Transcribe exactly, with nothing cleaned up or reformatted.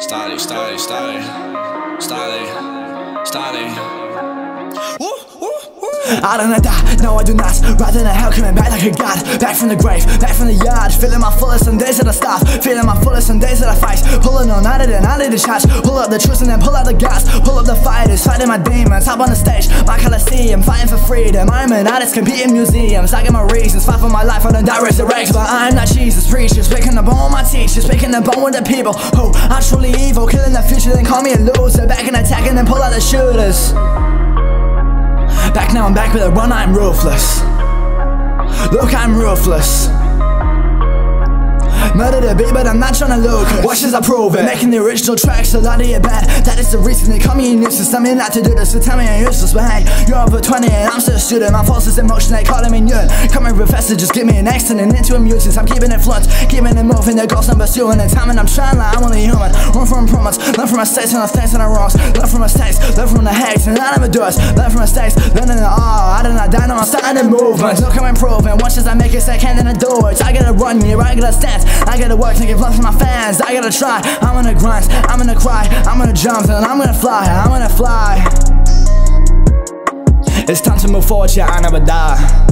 Styli, styli, styli, styli, styli. I don't know that, no I do not. Rather than hell, coming back like a god. Back from the grave, back from the yard. Feeling my fullest on days that I stop. Feeling my fullest on days that I fight. Pulling on out of the, out of the charge. Pull up the truth and then pull out the gas. Pull up the fighters, fighting my demons. Hop on the stage, my coliseum. Fighting for freedom, I'm an artist, competing museums. I get my reasons, fight for my life, I don't die, resurrect. But I'm not Jesus, preachers. Picking up all my teachers, picking up all with the people who are truly evil. Killing the future, then call me a loser. Back and attacking, then pull out the shooters. Back now, I'm back with a run, I'm ruthless. Look, I'm ruthless. Murder the beat, but I'm not tryna look. Watch as I prove it. Making the original tracks, a lot of your bad. That is the reason they call me a nuisance. Tell me not to do this, so tell me I'm useless. But hey, you're over twenty and I'm still a student. My forces in motion, they calling me new. Coming professor, just give me an accident into a mutant. I'm keeping it flunt, keeping it moving. The goals I'm pursuing, the time and I'm trying like I'm only human. Run from promotes, learn from mistakes, and the things and the wrongs. Learn from mistakes, learn from the hacks, and I never do it. Learn from mistakes, learning it all. I did not die, no, I'm starting to move. Look, I'm improving. Watch as I make it, so I can't, then I do it. I gotta run here, I gotta stand. I gotta work to give love to my fans. I gotta try. I'm gonna grind. I'm gonna cry. I'm gonna jump and I'm gonna fly. I'm gonna fly. It's time to move forward, yeah, I never die.